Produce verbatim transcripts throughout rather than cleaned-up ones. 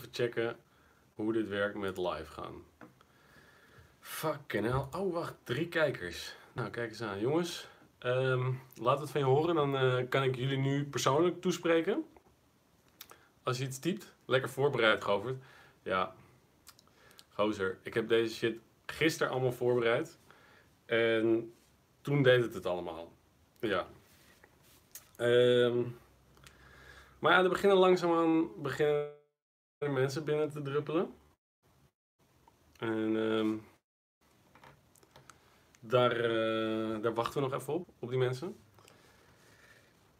Even checken hoe dit werkt met live gaan. Fucking hell. Oh wacht, drie kijkers. Nou, kijk eens aan jongens. Um, laat het van je horen, dan uh, kan ik jullie nu persoonlijk toespreken. Als je iets typt, lekker voorbereid, Govert. Ja, gozer, ik heb deze shit gisteren allemaal voorbereid. En toen deed het het allemaal. Ja. Um, maar ja, er beginnen langzaamaan beginnen mensen binnen te druppelen. En um, daar, uh, daar wachten we nog even op, op die mensen.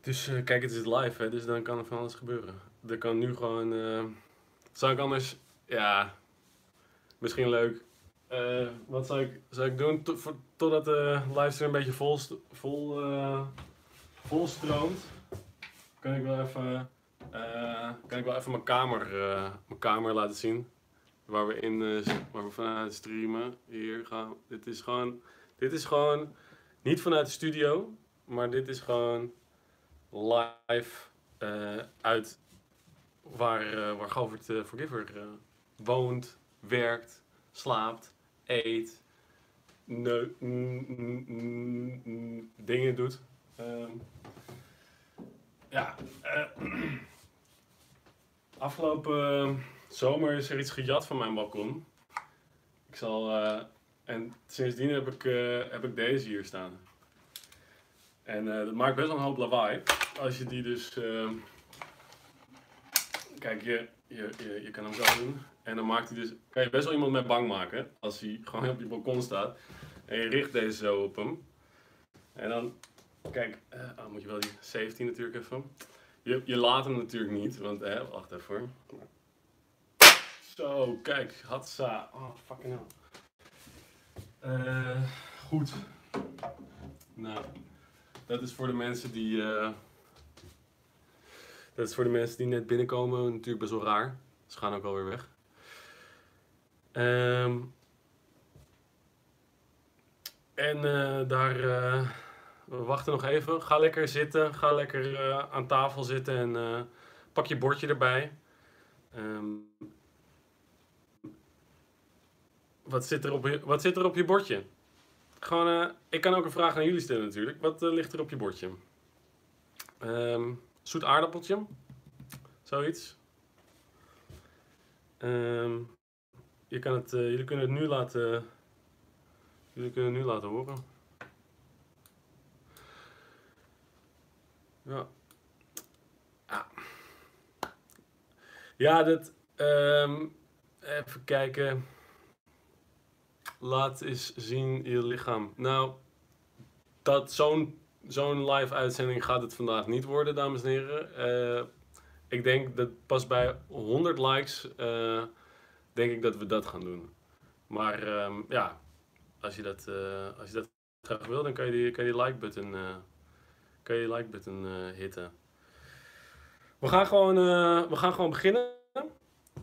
Dus uh, kijk, het is live, hè, dus dan kan er van alles gebeuren. Er kan nu gewoon... Uh, zou ik anders... Ja, misschien leuk. Uh, wat zou ik, zou ik doen to, voor, totdat de livestream een beetje vol, vol, uh, vol stroomt? Kan ik wel even, uh, kan ik wel even mijn, kamer, uh, mijn kamer laten zien. Waar we, in, uh, waar we vanuit streamen. Hier gaan we. Dit is gewoon... Dit is gewoon... Niet vanuit de studio. Maar dit is gewoon... Live uh, uit waar, uh, waar govert four giver uh, woont, werkt, slaapt, eet, dingen doet. Uh, ja, uh, afgelopen uh, zomer is er iets gejat van mijn balkon. Ik zal, uh, en sindsdien heb ik, uh, heb ik deze hier staan. En uh, dat maakt best wel een hoop lawaai. Als je die dus... Uh, kijk, je, je, je, je kan hem zo doen. En dan maakt hij dus... Kan je best wel iemand mee bang maken. Als hij gewoon op je balkon staat. En je richt deze zo op hem. En dan... Kijk, uh, oh, moet je wel die safety natuurlijk even. Je, je laat hem natuurlijk niet. Want, eh, uh, wacht even hoor. Zo, kijk. Hatsa. Oh, fucking hell. Uh, goed. Nou... Dat is voor de mensen die, uh, dat is voor de mensen die net binnenkomen natuurlijk best wel raar. Ze gaan ook alweer weg. Um, en uh, daar, uh, we wachten nog even. Ga lekker zitten, ga lekker uh, aan tafel zitten en uh, pak je bordje erbij. Um, wat zit er op, wat zit er op je bordje? Gewoon, uh, ik kan ook een vraag aan jullie stellen natuurlijk. Wat uh, ligt er op je bordje? Um, zoet aardappeltje? Zoiets. Um, je kan het, uh, jullie kunnen het nu laten... Jullie kunnen het nu laten horen. Ja. Ja, ja dat... Um, even kijken... Laat eens zien je lichaam. Nou, dat zo'n zo'n live uitzending gaat het vandaag niet worden, dames en heren. Uh, ik denk dat pas bij honderd likes, uh, denk ik dat we dat gaan doen. Maar um, ja, als je, dat, uh, als je dat graag wil, dan kan je die, kan je die like button, uh, kan je like button uh, hitten. We gaan gewoon, uh, we gaan gewoon beginnen,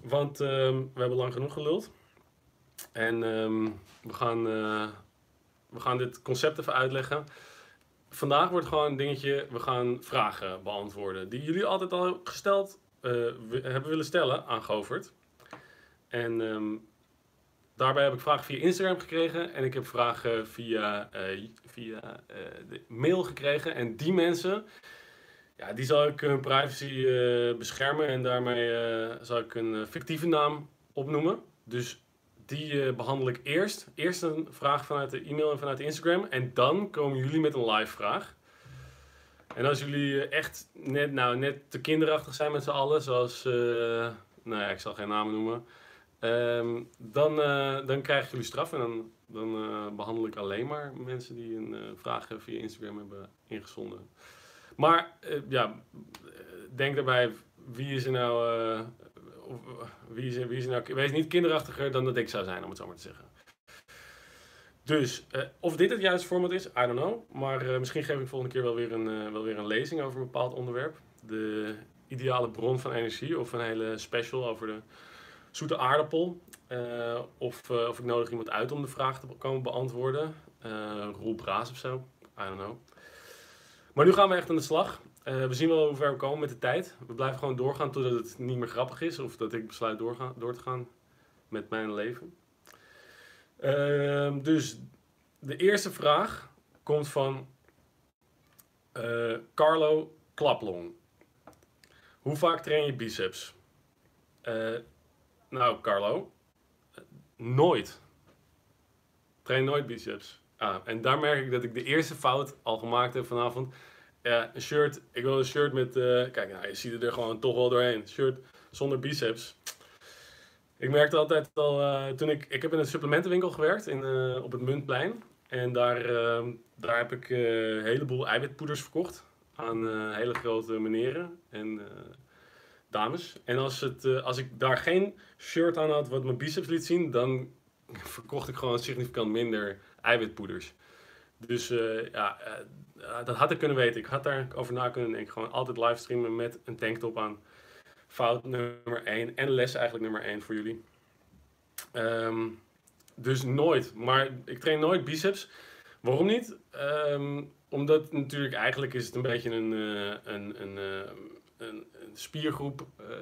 want uh, we hebben lang genoeg geluld. En um, we, gaan, uh, we gaan dit concept even uitleggen. Vandaag wordt gewoon een dingetje, we gaan vragen beantwoorden. Die jullie altijd al gesteld uh, we, hebben willen stellen aan Govert. En um, daarbij heb ik vragen via Instagram gekregen. En ik heb vragen via, uh, via uh, de mail gekregen. En die mensen, ja, die zal ik hun privacy uh, beschermen. En daarmee uh, zal ik een fictieve naam opnoemen. Dus... Die uh, behandel ik eerst. Eerst een vraag vanuit de e-mail en vanuit de Instagram. En dan komen jullie met een live vraag. En als jullie echt net, nou, net te kinderachtig zijn met z'n allen. Zoals, uh, nou ja, ik zal geen namen noemen. Um, dan, uh, dan krijgen jullie straf. En dan, dan uh, behandel ik alleen maar mensen die een uh, vraag via Instagram hebben ingezonden. Maar, uh, ja, denk daarbij, wie is er nou... Uh, Of, wie is, wie is nou, wees niet kinderachtiger dan dat ik zou zijn, om het zo maar te zeggen. Dus, uh, of dit het juiste format is, I don't know. Maar uh, misschien geef ik volgende keer wel weer, een, uh, wel weer een lezing over een bepaald onderwerp. De ideale bron van energie, of een hele special over de zoete aardappel. Uh, of, uh, of ik nodig iemand uit om de vraag te komen beantwoorden. Uh, Roel Braas of zo, I don't know. Maar nu gaan we echt aan de slag. Uh, we zien wel hoe ver we komen met de tijd. We blijven gewoon doorgaan totdat het niet meer grappig is. Of dat ik besluit doorgaan, door te gaan met mijn leven. Uh, dus de eerste vraag komt van uh, Carlo Klaplong. Hoe vaak train je biceps? Uh, nou, Carlo, nooit. Train nooit biceps. Ah, en daar merk ik dat ik de eerste fout al gemaakt heb vanavond. Ja, een shirt. Ik wil een shirt met... Uh, kijk, nou, je ziet er gewoon toch wel doorheen. Een shirt zonder biceps. Ik merkte altijd al... Uh, toen ik, ik heb in een supplementenwinkel gewerkt in, uh, op het Muntplein. En daar, uh, daar heb ik uh, een heleboel eiwitpoeders verkocht. Aan uh, hele grote meneren en uh, dames. En als, het, uh, als ik daar geen shirt aan had wat mijn biceps liet zien... dan verkocht ik gewoon significant minder eiwitpoeders. Dus uh, ja... Uh, dat had ik kunnen weten. Ik had daar over na kunnen denken. Gewoon altijd livestreamen met een tanktop aan. Fout nummer één. En les eigenlijk nummer één voor jullie. Um, dus nooit. Maar ik train nooit biceps. Waarom niet? Um, omdat natuurlijk eigenlijk is het een beetje een, uh, een, een, uh, een, een spiergroep. Uh,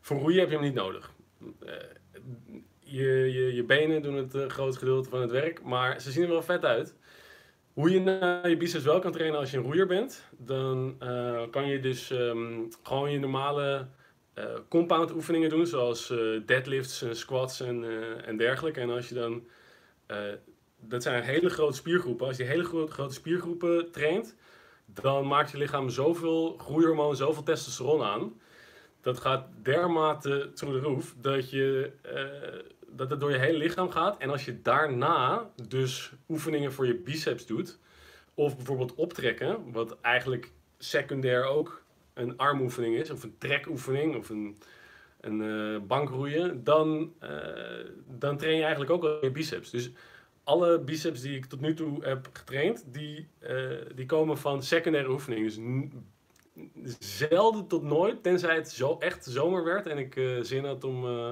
voor roeien heb je hem niet nodig. Uh, je, je, je benen doen het uh, grootste gedeelte van het werk. Maar ze zien er wel vet uit. Hoe je naar je biceps wel kan trainen als je een roeier bent, dan uh, kan je dus um, gewoon je normale uh, compound oefeningen doen, zoals uh, deadlifts, uh, squats en, uh, en dergelijke. En als je dan, uh, dat zijn hele grote spiergroepen, als je hele grote, grote spiergroepen traint, dan maakt je lichaam zoveel groeihormoon, zoveel testosteron aan. Dat gaat dermate through the roof, dat je... Uh, dat het door je hele lichaam gaat. En als je daarna dus oefeningen voor je biceps doet, of bijvoorbeeld optrekken, wat eigenlijk secundair ook een armoefening is, of een trekoefening, of een, een uh, bankroeien, dan, uh, dan train je eigenlijk ook al je biceps. Dus alle biceps die ik tot nu toe heb getraind, die, uh, die komen van secundaire oefeningen. Dus zelden tot nooit, tenzij het zo echt zomer werd en ik uh, zin had om... Uh,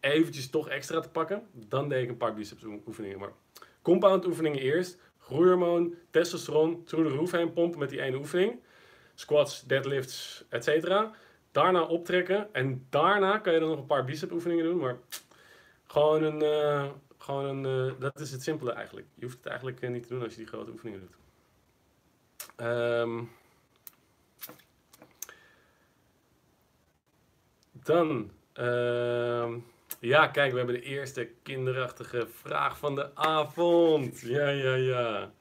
eventjes toch extra te pakken, dan deed ik een paar biceps oefeningen. Maar compound oefeningen eerst, groeihormoon, testosteron, through the roof heen pompen met die ene oefening, squats, deadlifts, et cetera. Daarna optrekken en daarna kan je dan nog een paar bicep oefeningen doen, maar gewoon een, uh, gewoon een uh, dat is het simpele eigenlijk. Je hoeft het eigenlijk uh, niet te doen als je die grote oefeningen doet. Um, dan uh, ja, kijk, we hebben de eerste kinderachtige vraag van de avond. Ja, ja, ja.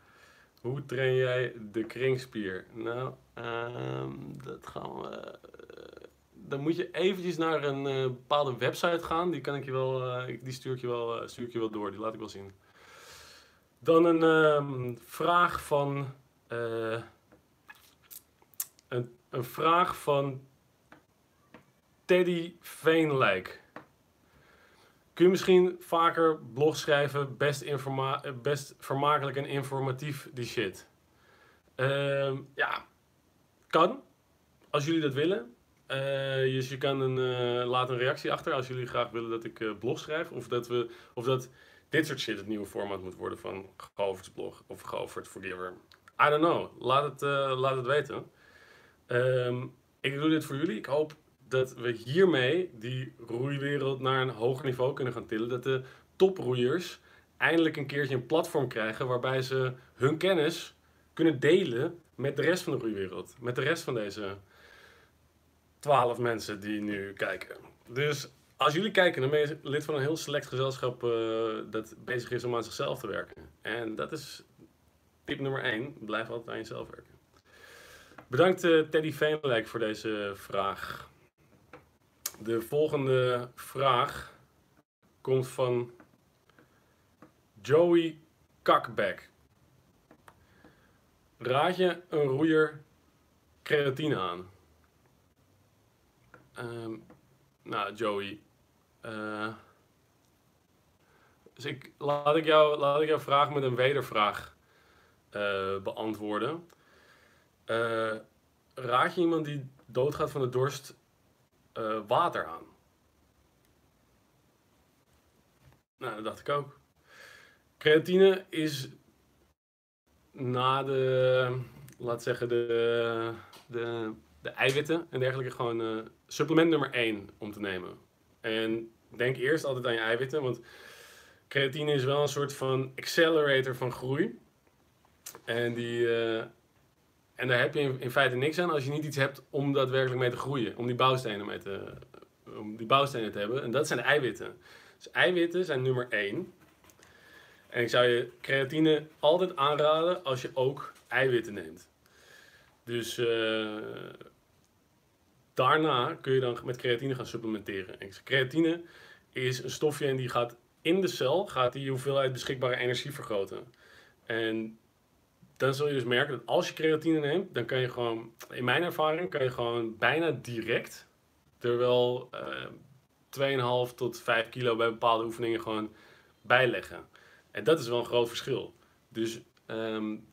Hoe train jij de kringspier? Nou, um, dat gaan we... Uh, dan moet je eventjes naar een uh, bepaalde website gaan. Die kan ik je wel... Uh, die stuur ik je wel, uh, stuur ik je wel door. Die laat ik wel zien. Dan een um, vraag van... Uh, een, een vraag van... Teddy Veenlijk. Kun je misschien vaker blog schrijven, best, best vermakelijk en informatief, die shit? Uh, ja, kan. Als jullie dat willen. Uh, dus je kan een, uh, laat een reactie achter als jullie graag willen dat ik uh, blog schrijf. Of dat, we, of dat dit soort shit het nieuwe format moet worden van Goverts blog of govert four giver. I don't know. Laat het, uh, laat het weten. Uh, ik doe dit voor jullie. Ik hoop... dat we hiermee die roeiwereld naar een hoger niveau kunnen gaan tillen. Dat de toproeiers eindelijk een keertje een platform krijgen waarbij ze hun kennis kunnen delen met de rest van de roeiwereld. Met de rest van deze twaalf mensen die nu kijken. Dus als jullie kijken, dan ben je lid van een heel select gezelschap uh, dat bezig is om aan zichzelf te werken. En dat is tip nummer één. Blijf altijd aan jezelf werken. Bedankt uh, Teddy Veenlijk voor deze vraag. De volgende vraag komt van Joey Kakback. Raad je een roeier creatine aan? Um, nou, Joey. Uh, dus ik, laat, ik jou, laat ik jouw vraag met een wedervraag uh, beantwoorden. Uh, raad je iemand die doodgaat van de dorst... Uh, water aan? Nou, dat dacht ik ook. Creatine is na de, laat zeggen, de de, de eiwitten en dergelijke gewoon uh, supplement nummer één om te nemen. En denk eerst altijd aan je eiwitten, want creatine is wel een soort van accelerator van groei. En, die, uh, en daar heb je in, in feite niks aan als je niet iets hebt om daadwerkelijk mee te groeien. Om die bouwstenen, mee te, om die bouwstenen te hebben. En dat zijn de eiwitten. Dus eiwitten zijn nummer één. En ik zou je creatine altijd aanraden als je ook eiwitten neemt. Dus uh, daarna kun je dan met creatine gaan supplementeren. En creatine is een stofje en die gaat in de cel, gaat die hoeveelheid beschikbare energie vergroten. En dan zul je dus merken dat als je creatine neemt, dan kan je gewoon, in mijn ervaring, kan je gewoon bijna direct er wel uh, twee komma vijf tot vijf kilo bij bepaalde oefeningen gewoon bijleggen. En dat is wel een groot verschil. Dus um,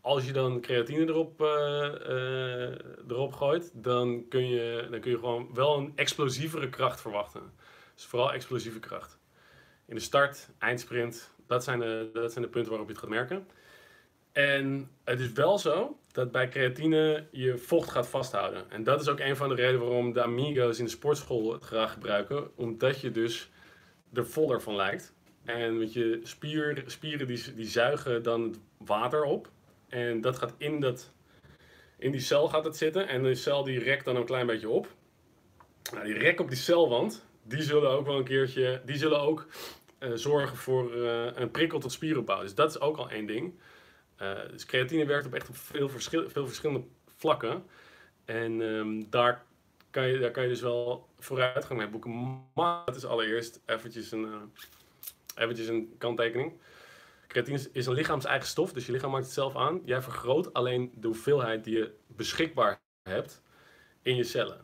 als je dan creatine erop, uh, uh, erop gooit, dan kun, je, dan kun je gewoon wel een explosievere kracht verwachten. Dus vooral explosieve kracht. In de start, eindsprint, dat zijn de, dat zijn de punten waarop je het gaat merken. En het is wel zo dat bij creatine je vocht gaat vasthouden. En dat is ook een van de redenen waarom de amigo's in de sportschool het graag gebruiken. Omdat je dus er voller van lijkt. En met je spier, spieren die, die zuigen dan het water op. En dat gaat in, dat, in die cel gaat het zitten. En die cel die rekt dan een klein beetje op. Nou, die rek op die celwand, die zullen ook wel een keertje, die zullen ook uh, zorgen voor uh, een prikkel tot spieropbouw. Dus dat is ook al één ding. Uh, dus creatine werkt op echt op veel, verschil, veel verschillende vlakken. En um, daar, kan je, daar kan je dus wel vooruitgang mee boeken. Maar dat is allereerst eventjes een... Uh, Eventjes een kanttekening. Creatine is een lichaams-eigen stof, dus je lichaam maakt het zelf aan. Jij vergroot alleen de hoeveelheid die je beschikbaar hebt in je cellen.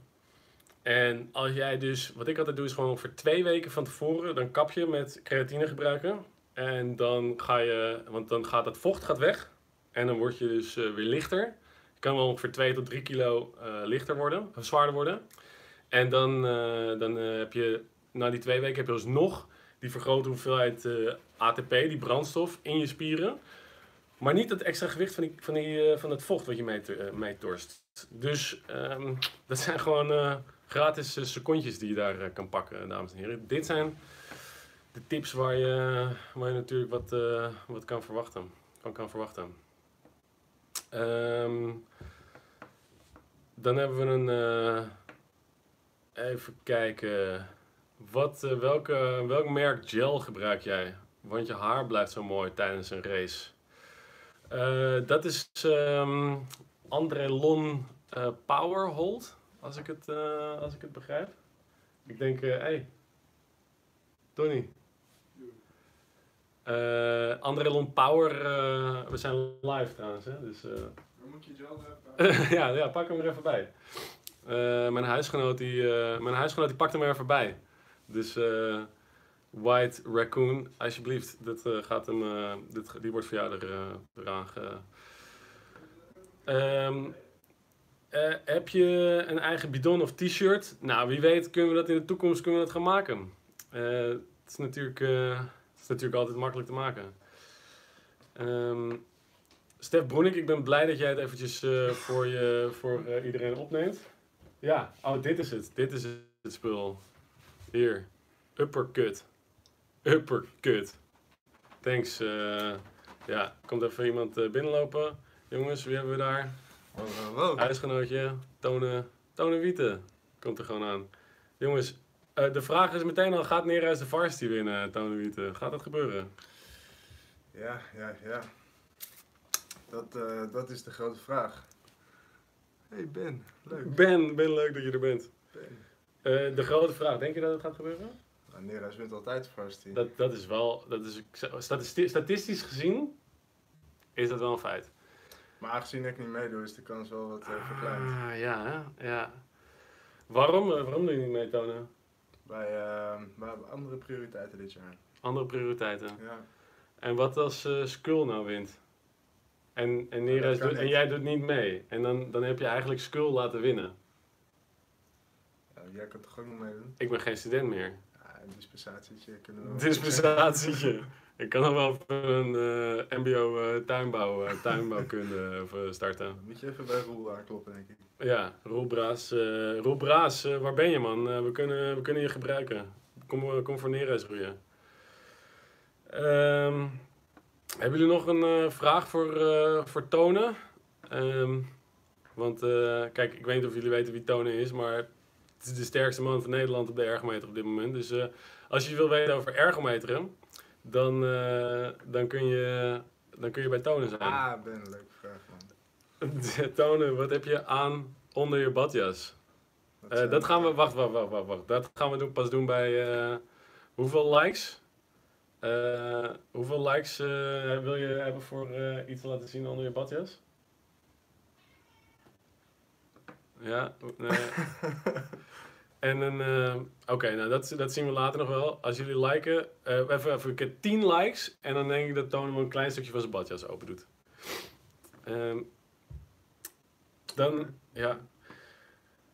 En als jij dus, wat ik altijd doe, is gewoon ongeveer twee weken van tevoren, dan kap je met creatine gebruiken. En dan ga je, want dan gaat dat vocht gaat weg. En dan word je dus uh, weer lichter. Je kan wel ongeveer twee tot drie kilo uh, lichter worden, of zwaarder worden. En dan, uh, dan uh, heb je, na die twee weken heb je dus nog die vergrote hoeveelheid uh, A T P, die brandstof, in je spieren. Maar niet het extra gewicht van, die, van, die, uh, van het vocht wat je mee, uh, mee dorst. Dus um, dat zijn gewoon uh, gratis uh, secondjes die je daar uh, kan pakken, dames en heren. Dit zijn de tips waar je, waar je natuurlijk wat, uh, wat kan verwachten. Kan, kan verwachten. Um, dan hebben we een... Uh, even kijken... Wat, uh, welke, welk merk gel gebruik jij? Want je haar blijft zo mooi tijdens een race. Uh, dat is um, Andrelon uh, Powerhold, als ik, het, uh, als ik het begrijp. Ik denk, hé, uh, hey, Tony. Uh, Andrelon Power, uh, we zijn live trouwens, hè? Dus, uh... dan moet je gel erbij. ja, ja, pak hem er even bij. Uh, mijn, huisgenoot die, uh, mijn huisgenoot die pakt hem er even bij. Dus uh, White Raccoon, alsjeblieft, dit, uh, gaat hem, uh, dit, die wordt voor jou er, uh, eraan ge... um, uh, Heb je een eigen bidon of t-shirt? Nou, wie weet kunnen we dat in de toekomst kunnen we dat gaan maken. Uh, het, is natuurlijk, uh, het is natuurlijk altijd makkelijk te maken. Um, Stef Broenink, ik ben blij dat jij het eventjes uh, voor, je, voor uh, iedereen opneemt. Ja, oh, dit is het. Dit is het, het spul. Hier, uppercut. Uppercut. Thanks. Uh, ja, komt even iemand uh, binnenlopen. Jongens, wie hebben we daar? Wow, wow, wow. Huisgenootje, Tone, Tone Wieten. Komt er gewoon aan. Jongens, uh, de vraag is meteen al, gaat Neerhuis de varsity winnen, Tone Wieten? Gaat dat gebeuren? Ja, ja, ja. Dat, uh, dat is de grote vraag. Hey Ben, leuk. Ben, Ben, leuk dat je er bent. Ben. Uh, de grote vraag, denk je dat het gaat gebeuren? Nou, Neerhuis wint altijd varsity. Dat, dat is wel, dat is, statistisch, statistisch gezien is dat wel een feit. Maar aangezien ik niet meedoe, is de kans wel wat uh, verkleind. Ah, ja, ja. Waarom, uh, waarom doe je niet mee, Tonen? Wij, uh, wij hebben andere prioriteiten dit jaar. Andere prioriteiten? Ja. En wat als uh, Skull nou wint? En, en, Neerhuis doet, en jij doet niet mee. En dan, dan heb je eigenlijk Skull laten winnen. Jij kan toch ook nog meedoen? Ik ben geen student meer. Ja, een dispensatietje kunnen we wel. Dispensatietje. Ik kan nog wel een uh, mbo uh, tuinbouw, uh, tuinbouwkunde of, uh, starten. Moet je even bij Roel aankloppen, denk ik. Ja, Roel Braas. Uh, Roel Braas, uh, waar ben je, man? Uh, we, kunnen, we kunnen je gebruiken. Kom, kom voor neer eens roeien. Um, hebben jullie nog een uh, vraag voor, uh, voor Tone? Um, want, uh, kijk, ik weet niet of jullie weten wie Tone is, maar het is de sterkste man van Nederland op de ergometer op dit moment. Dus uh, als je wil weten over ergometeren, dan, uh, dan, kun je, dan kun je bij Tone zijn. Ah, ben een leuke vraag, man. Tone, wat heb je aan onder je badjas? Dat, uh, dat gaan we, wacht, wacht, wacht, wacht, wacht. Dat gaan we doen, pas doen bij uh, hoeveel likes? Uh, hoeveel likes uh, wil je hebben voor uh, iets te laten zien onder je badjas? Ja, nee. En een, uh, oké, okay, nou dat, dat zien we later nog wel. Als jullie liken, uh, even, even een keer tien likes en dan denk ik dat Tone een klein stukje van zijn badjas open doet. Um, dan, ja.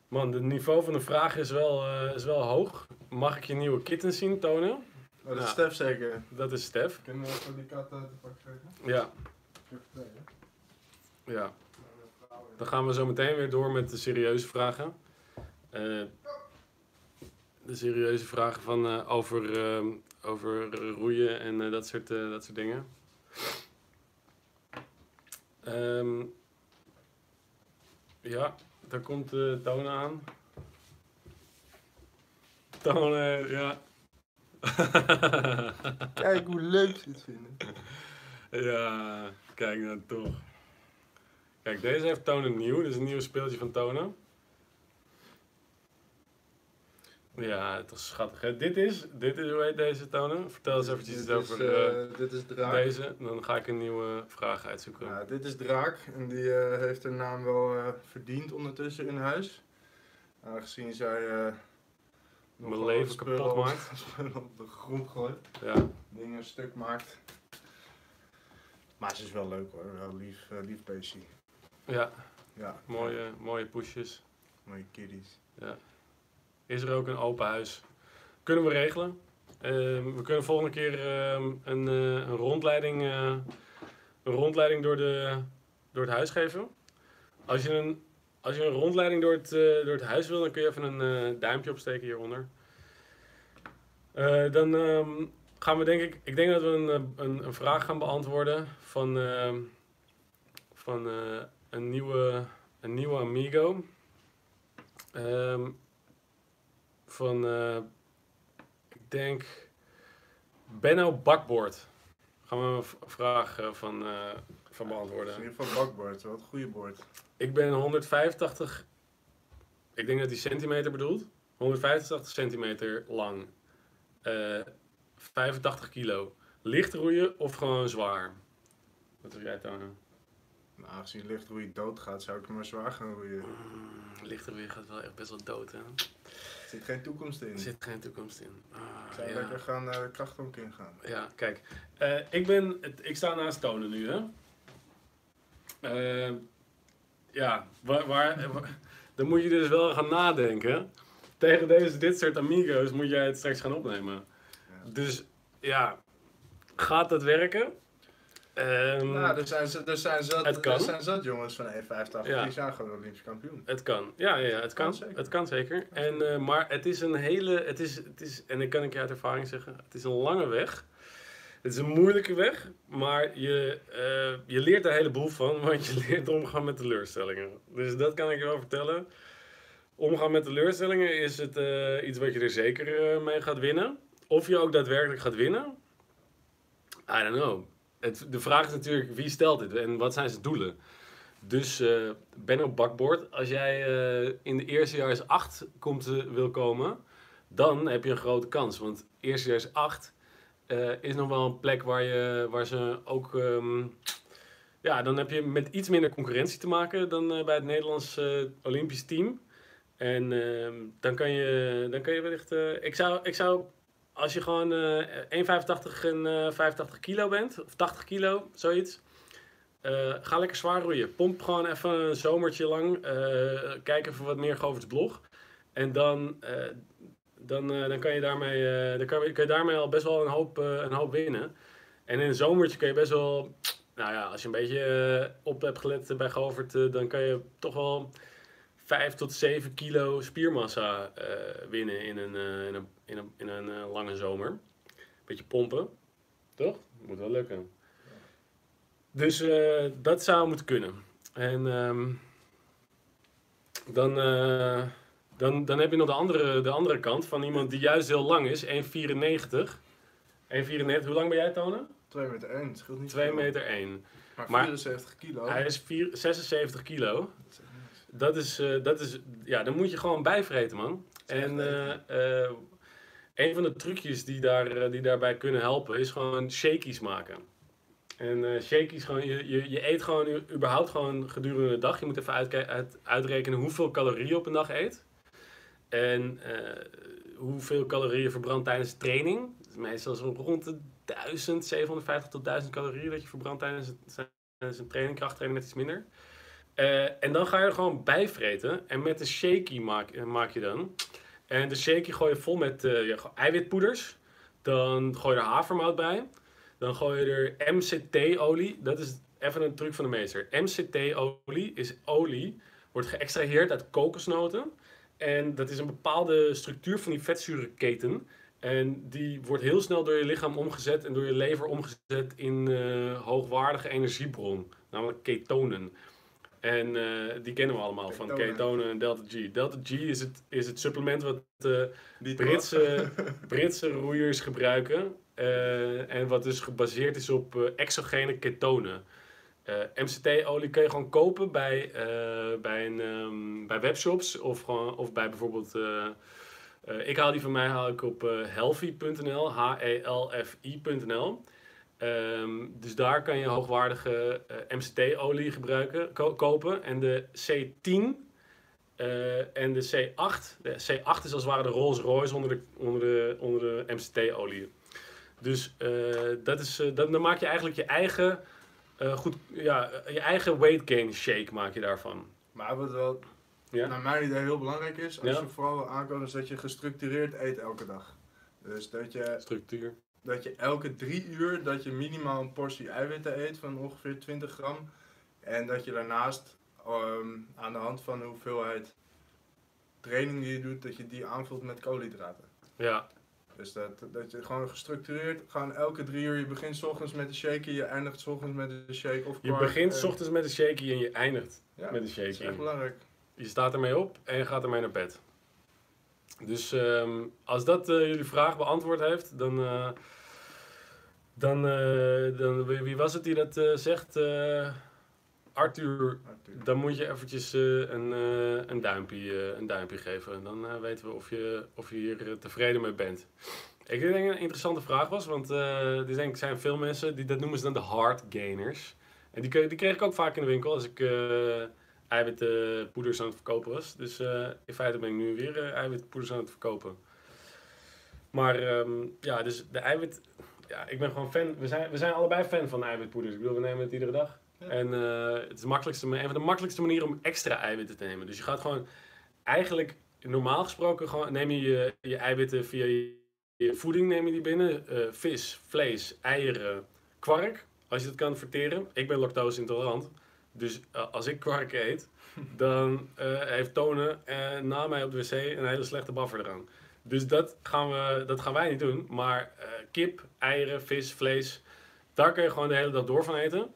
Man, het niveau van de vraag is wel, uh, is wel hoog. Mag ik je nieuwe kitten zien, Tone? Oh, dat is nou, Stef zeker. Dat is Stef. Kunnen we voor die kat uit de pak geven? Ja. Ja. Dan gaan we zo meteen weer door met de serieuze vragen. Uh, de serieuze vragen van, uh, over, uh, over roeien en uh, dat, soort, uh, dat soort dingen. Um, ja, daar komt uh, Tone aan. Tone, ja. Kijk hoe leuk ze het vinden. Ja, kijk nou toch. Kijk, deze heeft Tone nieuw. Dit is een nieuw speeltje van Tone. Ja, toch schattig, hè? Dit is, dit is hoe heet deze, Tone? Vertel eens eventjes iets over uh, uh, dit is Draak. Deze. Dan ga ik een nieuwe vraag uitzoeken. Ja, dit is Draak en die uh, heeft haar naam wel uh, verdiend ondertussen in huis. Aangezien zij... Uh, Mijn leven kapot maakt. Op de grond gooit. Ja. Dingen stuk maakt. Maar ze is wel leuk hoor. Wel lief, uh, lief beestje. Ja. Ja. Mooie, mooie poesjes. Mooie kiddies. Ja. Is er ook een open huis? Kunnen we regelen. Uh, we kunnen volgende keer uh, een, uh, een, rondleiding, uh, een rondleiding door, de, door het huis geven. Als je een... Als je een rondleiding door het, uh, door het huis wil, dan kun je even een uh, duimpje opsteken hieronder. Uh, dan um, gaan we denk ik, ik denk dat we een, een, een vraag gaan beantwoorden van, uh, van uh, een, nieuwe, een nieuwe amigo. Um, van, uh, ik denk, Benno Bakboord. Gaan we een vraag uh, van, uh, van beantwoorden. In ieder geval Bakboord, wat een goede boord. Ik ben honderdvijfentachtig, ik denk dat die centimeter bedoelt, honderdvijfentachtig centimeter lang, uh, vijfentachtig kilo. Licht roeien of gewoon zwaar? Wat wil jij, Tone? Nou, aangezien licht roeien dood gaat, zou ik maar zwaar gaan roeien. Mm, licht roeien gaat wel echt best wel dood, hè? Er zit geen toekomst in. Er zit geen toekomst in. Ah, ik zou ja. lekker gaan uh, krachtonk in gaan. Ja, kijk. Uh, ik, ben, ik sta naast Tone nu, hè? Uh, Ja, waar, waar, dan moet je dus wel gaan nadenken. Tegen deze, dit soort amigo's moet jij het straks gaan opnemen. Ja. Dus ja, gaat dat werken? Um, nou, er zijn, er zijn, zat, het kan. Er zijn zat jongens van één vijfentachtig ja. die zijn gewoon Olympisch kampioen. Het kan, ja, ja, ja het, het, kan, kan het kan zeker. En, uh, maar het is een hele, het is, het is, en ik kan ik je uit ervaring zeggen, het is een lange weg. Het is een moeilijke weg, maar je, uh, je leert er een heleboel van, want je leert omgaan met teleurstellingen. Dus dat kan ik je wel vertellen. Omgaan met teleurstellingen is het, uh, iets wat je er zeker uh, mee gaat winnen. Of je ook daadwerkelijk gaat winnen, I don't know. Het, de vraag is natuurlijk, wie stelt dit en wat zijn zijn doelen? Dus uh, Benno Bakboord, als jij uh, in de eerstejaars acht komt, uh, wil komen, dan heb je een grote kans. Want eerstejaars acht... Uh, is nog wel een plek waar, je, waar ze ook... Um, ja, dan heb je met iets minder concurrentie te maken dan uh, bij het Nederlands uh, Olympisch team. En uh, dan kan je, dan kan je wellicht... Uh, ik, zou, ik zou, als je gewoon uh, één vijfentachtig en uh, vijfentachtig kilo bent, of tachtig kilo, zoiets... Uh, ga lekker zwaar roeien. Pomp gewoon even een zomertje lang. Uh, kijk even wat meer Goverts blog. En dan... Uh, Dan, uh, dan, kan je daarmee, uh, dan, kan, dan kan je daarmee al best wel een hoop, uh, een hoop winnen. En in een zomertje kun je best wel, nou ja, als je een beetje op hebt gelet bij Govert, dan kan je toch wel vijf tot zeven kilo spiermassa uh, winnen in een, uh, in een, in een, in een uh, lange zomer. Beetje pompen, toch? Moet wel lukken. Dus uh, dat zou moeten kunnen. En um, dan, uh, dan, dan heb je nog de andere, de andere kant van iemand die juist heel lang is, één vierennegentig. één vierennegentig, hoe lang ben jij, Tone? twee meter één, het scheelt niet twee meter één. Maar vierenzeventig kilo. Hij is zesenzeventig kilo. Dat is, uh, dat is, ja, dan moet je gewoon bijvreten, man. En uh, uh, een van de trucjes die, daar, uh, die daarbij kunnen helpen is gewoon shakies maken. En uh, shakies, gewoon, je, je, je eet gewoon überhaupt gewoon gedurende de dag. Je moet even uit, uit, uitrekenen hoeveel calorieën je op een dag eet. En uh, hoeveel calorieën je verbrandt tijdens training. Meestal is het rond de duizend zevenhonderdvijftig tot duizend calorieën dat je verbrandt tijdens, tijdens een training, krachttraining, net iets minder. Uh, en dan ga je er gewoon bij vreten. En met een shaky maak, maak je dan. En de shaky gooi je vol met uh, ja, eiwitpoeders. Dan gooi je er havermout bij. Dan gooi je er M C T-olie. Dat is even een truc van de meester. M C T-olie is olie. Wordt geëxtraheerd uit kokosnoten. En dat is een bepaalde structuur van die vetzurenketen. En die wordt heel snel door je lichaam omgezet en door je lever omgezet in uh, hoogwaardige energiebron. Namelijk ketonen. En uh, die kennen we allemaal ketonen. Van ketonen en delta G. Delta G is het, is het supplement wat uh, Britse, Britse roeiers gebruiken. Uh, en wat dus gebaseerd is op uh, exogene ketonen. Uh, M C T-olie kun je gewoon kopen bij, uh, bij, een, um, bij webshops. Of, gewoon, of bij bijvoorbeeld... Uh, uh, ik haal die van mij haal ik op uh, healthy punt n l. H E L F I punt n l. Um, dus daar kan je hoogwaardige uh, M C T-olie gebruiken, ko kopen. En de C tien uh, en de C acht. De C acht is als het ware de Rolls Royce onder de, onder de, onder de M C T-olie. Dus uh, dat is, uh, dan, dan maak je eigenlijk je eigen, uh, goed, ja, je eigen weight gain shake maak je daarvan. Maar wat wel, ja? naar mijn idee heel belangrijk is, als ja? je vooral wil aankomen, is dat je gestructureerd eet elke dag. Dus dat je... Structuur. Dat je elke drie uur dat je minimaal een portie eiwitten eet van ongeveer twintig gram. En dat je daarnaast um, aan de hand van de hoeveelheid training die je doet, dat je die aanvult met koolhydraten. Ja. Dus dat, dat je gewoon gestructureerd, gewoon elke drie uur, je begint 's ochtends met een shakie, je eindigt 's ochtends met een shake of Je begint en... 's ochtends met een shakie en je eindigt ja, met een shakie. Dat is echt belangrijk. Je staat ermee op en je gaat ermee naar bed. Dus um, als dat uh, jullie vraag beantwoord heeft, dan, uh, dan, uh, dan... Wie was het die dat uh, zegt? Uh, Arthur, Arthur, dan moet je eventjes uh, een, uh, een, duimpje, uh, een duimpje geven. En dan uh, weten we of je, of je hier tevreden mee bent. Ik denk dat het een interessante vraag was, want uh, er denk ik zijn veel mensen, die, dat noemen ze dan de hard gainers. En die, die kreeg ik ook vaak in de winkel als ik... Uh, eiwitpoeders aan het verkopen was. Dus uh, in feite ben ik nu weer uh, eiwitpoeders aan het verkopen. Maar um, ja, dus de eiwit... Ja, ik ben gewoon fan... We zijn, we zijn allebei fan van eiwitpoeders. Ik bedoel, we nemen het iedere dag. Ja. En uh, het is de makkelijkste, een van de makkelijkste manieren om extra eiwitten te nemen. Dus je gaat gewoon... Eigenlijk, normaal gesproken, gewoon, neem je, je je eiwitten via je, je voeding neem je die binnen. Uh, vis, vlees, eieren, kwark. Als je dat kan verteren. Ik ben lactose intolerant. Dus uh, als ik kwark eet, dan uh, heeft Tone uh, na mij op de wc een hele slechte buffer eraan. Dus dat gaan, we, dat gaan wij niet doen. Maar uh, kip, eieren, vis, vlees, daar kun je gewoon de hele dag door van eten.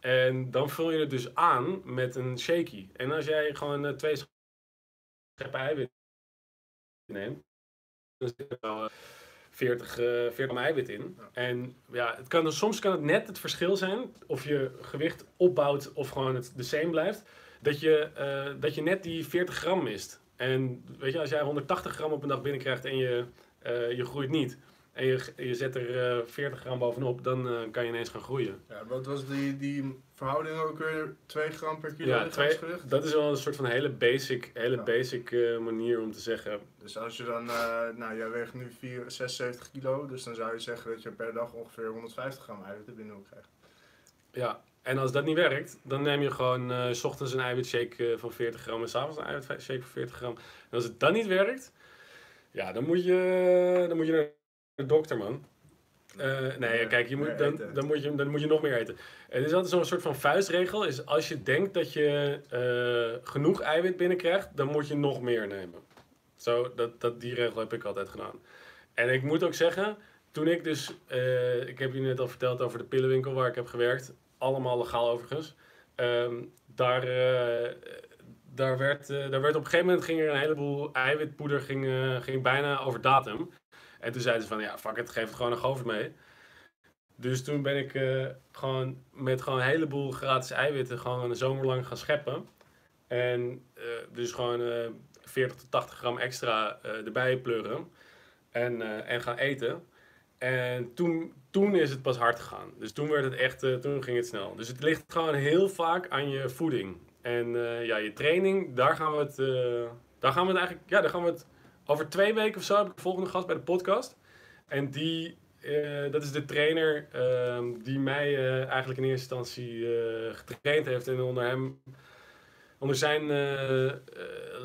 En dan vul je het dus aan met een shakie. En als jij gewoon uh, twee scheppen eiwit neemt, dan zit er wel uh, veertig gram eiwit in. Ja. En ja, het kan, soms kan het net het verschil zijn of je gewicht opbouwt of gewoon het de same blijft. Dat je, uh, dat je net die veertig gram mist. En weet je, als jij honderdtachtig gram op een dag binnenkrijgt en je, uh, je groeit niet. En je, je zet er uh, veertig gram bovenop, dan uh, kan je ineens gaan groeien. Ja, wat was die, die verhouding ook weer? twee gram per kilo? Ja, twee, dat is wel een soort van hele basic, hele ja. basic uh, manier om te zeggen. Dus als je dan, uh, nou jij weegt nu zesenzeventig kilo, dus dan zou je zeggen dat je per dag ongeveer honderdvijftig gram eiwitten binnen krijgt. Ja, en als dat niet werkt, dan neem je gewoon uh, 's ochtends een eiwitshake uh, van veertig gram en 's avonds een eiwitshake van veertig gram. En als het dan niet werkt, ja, dan moet je, dan moet je naar de dokter, man. Uh, nee, kijk, je moet, dan, dan, moet je, dan moet je nog meer eten. Het is altijd zo'n soort van vuistregel. Is als je denkt dat je uh, genoeg eiwit binnenkrijgt, dan moet je nog meer nemen. Zo, dat, dat, die regel heb ik altijd gedaan. En ik moet ook zeggen, toen ik dus... Uh, ik heb je net al verteld over de pillenwinkel waar ik heb gewerkt. Allemaal legaal overigens. Um, daar, uh, daar, werd, uh, daar werd op een gegeven moment ging er een heleboel eiwitpoeder ging, uh, ging bijna over datum. En toen zeiden ze van, ja, fuck het, geef het gewoon een govert mee. Dus toen ben ik uh, gewoon met gewoon een heleboel gratis eiwitten gewoon een zomer lang gaan scheppen. En uh, dus gewoon uh, veertig tot tachtig gram extra uh, erbij pleuren en, uh, en gaan eten. En toen, toen is het pas hard gegaan. Dus toen werd het echt, uh, toen ging het snel. Dus het ligt gewoon heel vaak aan je voeding. En uh, ja, je training, daar gaan we het, uh, daar gaan we het eigenlijk, ja, daar gaan we het... Over twee weken of zo heb ik de volgende gast bij de podcast. En die, uh, dat is de trainer uh, die mij uh, eigenlijk in eerste instantie uh, getraind heeft. En onder hem, onder zijn uh, uh,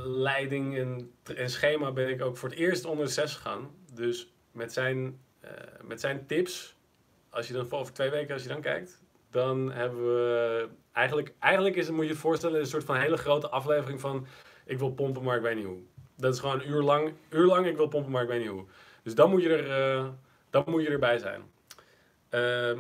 leiding en, en schema ben ik ook voor het eerst onder de zes gegaan. Dus met zijn, uh, met zijn tips, als je dan over twee weken als je dan kijkt, dan hebben we eigenlijk, eigenlijk is het, moet je het voorstellen, een soort van hele grote aflevering van ik wil pompen, maar ik weet niet hoe. Dat is gewoon een uur lang, uur lang, ik wil pompen, maar ik weet niet hoe. Dus dan moet je, er, uh, dan moet je erbij zijn. Uh,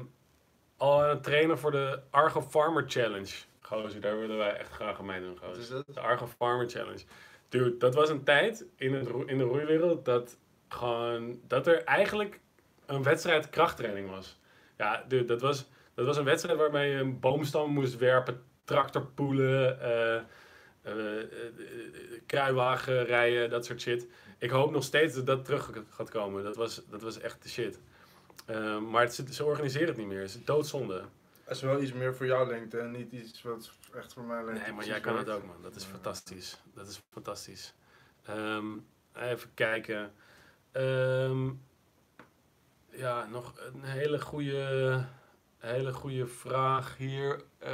al aan het trainen voor de Argo Farmer Challenge. Gozer, daar willen wij echt graag aan meedoen. Wat is dat? De Argo Farmer Challenge. Dude, dat was een tijd in, het, in de roeiwereld dat, gewoon, dat er eigenlijk een wedstrijd krachttraining was. Ja, dude, dat was, dat was een wedstrijd waarbij je een boomstam moest werpen, tractorpoelen... Uh, Uh, uh, uh, kruiwagen rijden, dat soort shit. Ik hoop nog steeds dat dat terug gaat komen. Dat was, dat was echt de shit. Uh, maar het, ze organiseren het niet meer. Het is doodzonde. Het is wel iets meer voor jou lengte en niet iets wat echt voor mij lengte. Nee, maar jij kan het ook, man. Dat is fantastisch. Dat is fantastisch. Um, even kijken. Um, ja, nog een hele goede, hele goede vraag hier. Uh,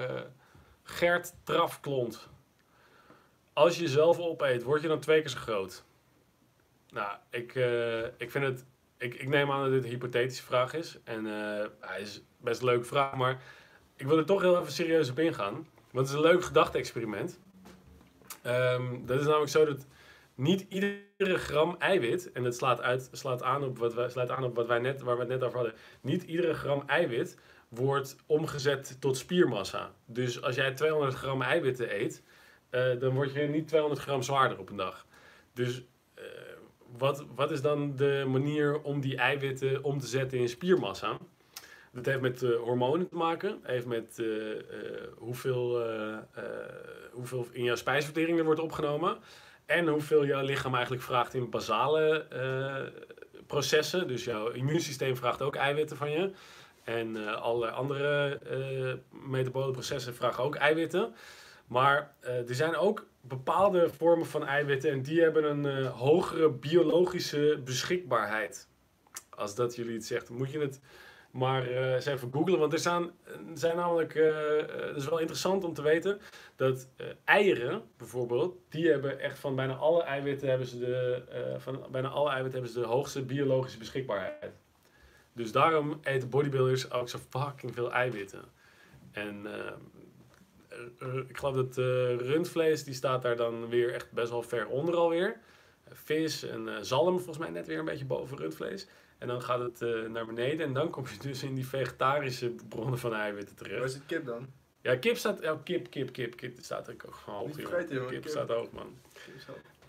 Gert Trafklont. Als je jezelf opeet, word je dan twee keer zo groot? Nou, ik, uh, ik vind het... Ik, ik neem aan dat dit een hypothetische vraag is. En uh, hij is best een leuke vraag, maar... Ik wil er toch heel even serieus op ingaan. Want het is een leuk gedachte-experiment. Um, dat is namelijk zo dat... Niet iedere gram eiwit... En dat slaat, uit, slaat aan op wat wij, slaat aan op wat wij net, waar we het net over hadden. Niet iedere gram eiwit wordt omgezet tot spiermassa. Dus als jij tweehonderd gram eiwitten eet... Uh, dan word je niet tweehonderd gram zwaarder op een dag. Dus uh, wat, wat is dan de manier om die eiwitten om te zetten in spiermassa? Dat heeft met uh, hormonen te maken. Heeft met uh, uh, hoeveel, uh, uh, hoeveel in jouw spijsvertering er wordt opgenomen. En hoeveel jouw lichaam eigenlijk vraagt in basale uh, processen. Dus jouw immuunsysteem vraagt ook eiwitten van je. En uh, allerlei andere uh, metabole processen vragen ook eiwitten. Maar uh, er zijn ook bepaalde vormen van eiwitten en die hebben een uh, hogere biologische beschikbaarheid. Als dat jullie het zegt, moet je het maar uh, eens even googlen. Want er zijn, zijn namelijk, uh, het is wel interessant om te weten, dat uh, eieren bijvoorbeeld, die hebben echt van bijna alle eiwitten hebben ze de, uh, van bijna alle eiwitten hebben ze de hoogste biologische beschikbaarheid. Dus daarom eten bodybuilders ook zo fucking veel eiwitten. En... Uh, ik geloof dat uh, rundvlees, die staat daar dan weer echt best wel ver onder alweer. Vis en uh, zalm volgens mij net weer een beetje boven rundvlees. En dan gaat het uh, naar beneden en dan kom je dus in die vegetarische bronnen van eiwitten terecht. Waar is het kip dan? Ja, kip staat... Ja, kip, kip, kip, kip. Dat staat ook gewoon hoog, joh. Kip, kip staat ook, man.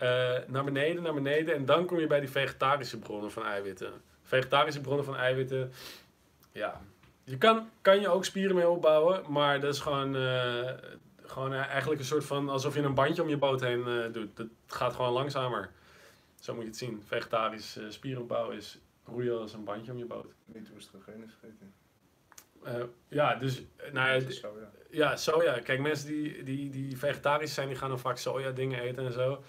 Uh, naar beneden, naar beneden en dan kom je bij die vegetarische bronnen van eiwitten. Vegetarische bronnen van eiwitten, ja... Je kan, kan je ook spieren mee opbouwen, maar dat is gewoon, uh, gewoon uh, eigenlijk een soort van alsof je een bandje om je boot heen uh, doet. Dat gaat gewoon langzamer. Zo moet je het zien. Vegetarisch uh, spieren opbouwen is roeien als een bandje om je boot. Niet oestrogeen is vergeten. Uh, ja, dus... Nou, ja, soja. Ja, soja. Kijk, mensen die, die, die vegetarisch zijn, die gaan dan vaak soja dingen eten en zo.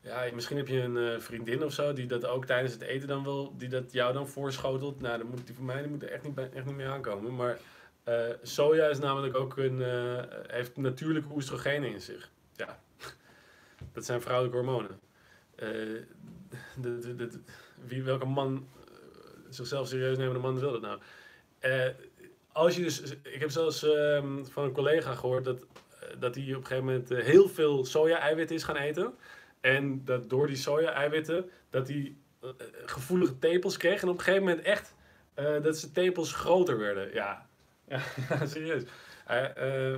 Ja, misschien heb je een uh, vriendin of zo die dat ook tijdens het eten dan wil, die dat jou dan voorschotelt. Nou, dat moet, die voor mij die moet er echt niet, bij, echt niet mee aankomen. Maar uh, soja is namelijk ook een, uh, heeft natuurlijke oestrogenen in zich. Ja, dat zijn vrouwelijke hormonen. Uh, dat, dat, dat, wie, welke man zichzelf serieus nemen, de man wil dat nou. Uh, als je dus, ik heb zelfs uh, van een collega gehoord dat hij dat op een gegeven moment uh, heel veel soja-eiwitten is gaan eten. En dat door die soja-eiwitten dat hij uh, gevoelige tepels kreeg. En op een gegeven moment echt uh, dat zijn tepels groter werden. Ja, ja, ja serieus. Uh, uh,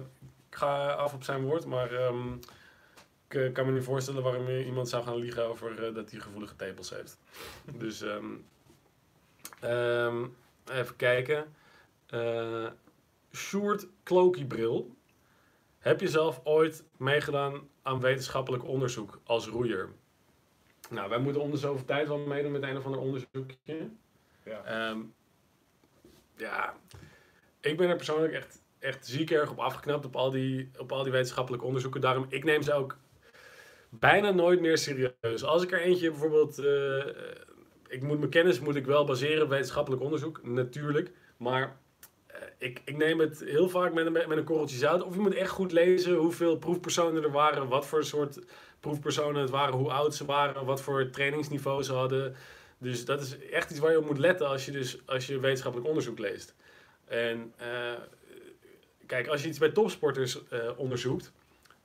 ik ga af op zijn woord, maar um, ik kan me niet voorstellen waarom iemand zou gaan liegen over uh, dat hij gevoelige tepels heeft. Dus um, um, even kijken. Uh, Sjoerd Klokiebril. Heb je zelf ooit meegedaan aan wetenschappelijk onderzoek als roeier? Nou, wij moeten onder zoveel tijd wel meedoen met een of ander onderzoekje. Ja, um, ja. Ik ben er persoonlijk echt, echt ziek erg op afgeknapt op al, die, op al die wetenschappelijke onderzoeken. Daarom, ik neem ze ook bijna nooit meer serieus. Als ik er eentje bijvoorbeeld... Uh, ik moet mijn kennis moet ik wel baseren op wetenschappelijk onderzoek, natuurlijk. Maar uh, ik, ik neem het heel vaak met een, met een korreltje zout. Of je moet echt goed lezen hoeveel proefpersonen er waren, wat voor soort proefpersonen het waren, hoe oud ze waren, wat voor trainingsniveau ze hadden. Dus dat is echt iets waar je op moet letten als je, dus, als je wetenschappelijk onderzoek leest. En uh, kijk, als je iets bij topsporters uh, onderzoekt,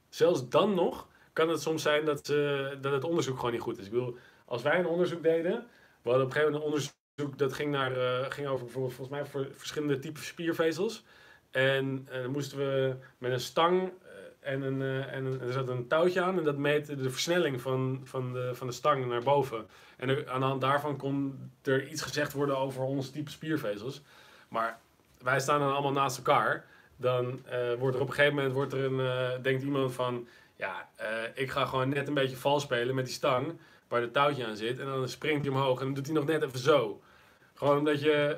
zelfs dan nog kan het soms zijn dat, uh, dat het onderzoek gewoon niet goed is. Ik bedoel, als wij een onderzoek deden, we hadden op een gegeven moment een onderzoek. Dat ging, naar, uh, ging over bijvoorbeeld volgens mij voor verschillende typen spiervezels. En uh, dan moesten we met een stang uh, en, een, uh, en een, er zat een touwtje aan. En dat meet de versnelling van, van, de, van de stang naar boven. En er, aan de hand daarvan kon er iets gezegd worden over ons type spiervezels. Maar wij staan dan allemaal naast elkaar. Dan uh, wordt er op een gegeven moment wordt er een, uh, denkt iemand van... Ja, uh, ik ga gewoon net een beetje vals spelen met die stang... waar het touwtje aan zit, en dan springt hij omhoog en dan doet hij nog net even zo. Gewoon omdat je,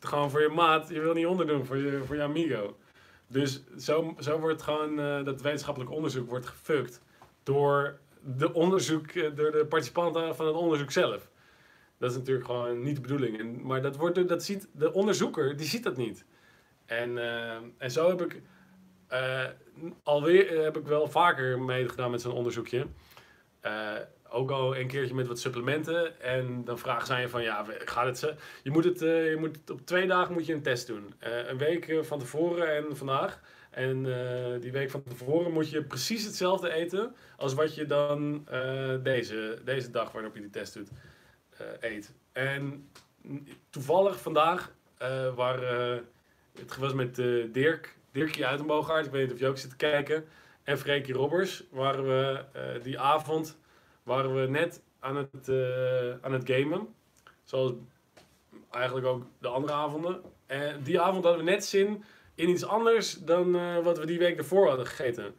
gewoon voor je maat, je wil niet onderdoen voor je, voor je amigo. Dus zo, zo wordt gewoon uh, dat wetenschappelijk onderzoek wordt gefukt door de onderzoek, uh, door de participanten van het onderzoek zelf. Dat is natuurlijk gewoon niet de bedoeling. En, maar dat wordt, dat ziet, de onderzoeker, die ziet dat niet. En, uh, en zo heb ik uh, alweer, uh, heb ik wel vaker meegedaan met zo'n onderzoekje. Uh, Ook al een keertje met wat supplementen. En dan vragen zij je van, ja, gaat het ze? Je moet het, uh, je moet het, op twee dagen moet je een test doen. Uh, een week uh, van tevoren en vandaag. En uh, die week van tevoren moet je precies hetzelfde eten als wat je dan uh, deze, deze dag waarop je die test doet, uh, eet. En toevallig vandaag, uh, waar, uh, het was met uh, Dirk, Dirkje Uitenboogaard, ik weet niet of je ook zit te kijken, en Freekje Robbers, waren we uh, die avond... waren we net aan het, uh, aan het gamen. Zoals eigenlijk ook de andere avonden. En die avond hadden we net zin in iets anders dan uh, wat we die week ervoor hadden gegeten.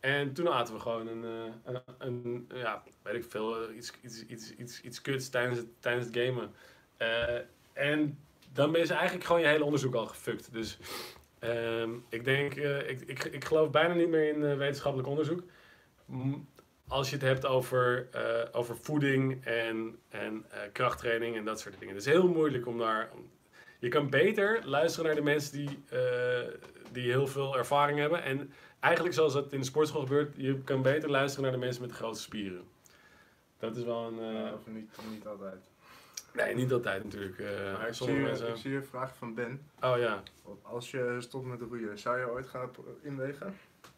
En toen aten we gewoon een, uh, een, een ja, weet ik veel, uh, iets, iets, iets, iets, iets kuts tijdens het, tijdens het gamen. Uh, en dan ben je eigenlijk gewoon je hele onderzoek al gefukt. Dus uh, ik denk, uh, ik, ik, ik geloof bijna niet meer in uh, wetenschappelijk onderzoek. Als je het hebt over, uh, over voeding en, en uh, krachttraining en dat soort dingen. Het is heel moeilijk om daar... Om, je kan beter luisteren naar de mensen die, uh, die heel veel ervaring hebben. En eigenlijk zoals dat in de sportschool gebeurt, je kan beter luisteren naar de mensen met de grote spieren. Dat is wel een... Uh, ja, of niet, niet altijd. Nee, niet altijd natuurlijk. Uh, maar ik, zie, mensen... ik zie een vraag van Ben. Oh ja. Als je stopt met roeien, zou je ooit gaan inwegen?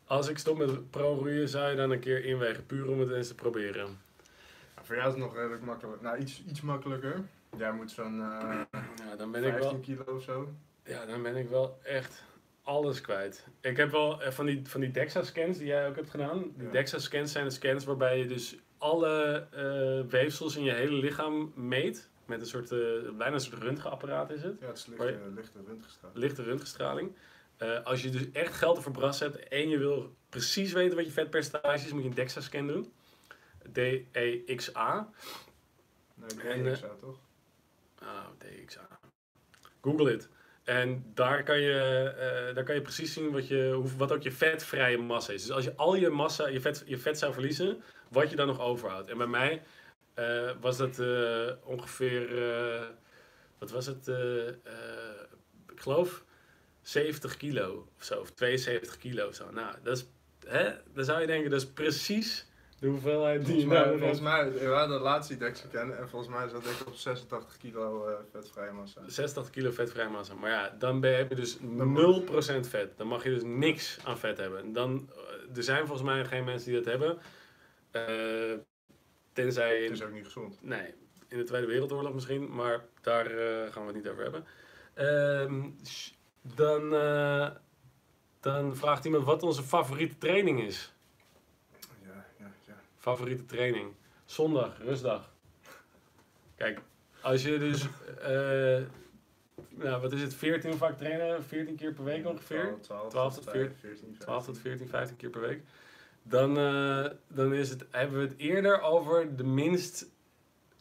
Als ik stop met pro-roeien, zou je dan een keer inwegen, puur om het eens te proberen? Nou, voor jou is het nog redelijk makkelijk. Nou, iets, iets makkelijker. Jij moet zo'n uh, ja, dan ben vijftien ik wel, kilo of zo. Ja, dan ben ik wel echt alles kwijt. Ik heb wel eh, van die, van die DEXA-scans die jij ook hebt gedaan. Die ja. DEXA-scans zijn de scans waarbij je dus alle uh, weefsels in je hele lichaam meet. Met een soort, uh, bijna een soort röntgenapparaat is het. Ja, het is lichte, je, lichte röntgenstraling. Lichte röntgenstraling. Uh, als je dus echt geld ervoor bras hebt en je wil precies weten wat je vetpercentage is, moet je een DEXA-scan doen. D E X A. Nee, D E X A uh, toch? Oh, D E X A. Google it. En daar kan je, uh, daar kan je precies zien wat, je, wat ook je vetvrije massa is. Dus als je al je, massa, je, vet, je vet zou verliezen, wat je dan nog overhoudt. En bij mij uh, was dat uh, ongeveer, uh, wat was het, uh, uh, ik geloof... zeventig kilo of zo, of tweeënzeventig kilo of zo. Nou, dat is, hè? Dan zou je denken, dat is precies de hoeveelheid die volgens je nou mij, volgens mij, we hadden laatst die deksel kennen en volgens mij zat ik op zesentachtig kilo uh, vetvrije massa. zesentachtig kilo vetvrije massa, maar ja, dan ben je, heb je dus nul procent vet. Dan mag je dus niks aan vet hebben. Dan, er zijn volgens mij geen mensen die dat hebben. Uh, tenzij... Het is ook niet gezond. Nee, in de Tweede Wereldoorlog misschien, maar daar uh, gaan we het niet over hebben. Uh, dan, uh, dan vraagt iemand wat onze favoriete training is. Favoriete training. Zondag, rustdag. Kijk, als je dus, uh, nou wat is het, veertien vaak trainen, veertien keer per week ongeveer? twaalf tot veertien, vijftien keer per week. Dan, uh, dan is het, hebben we het eerder over de minst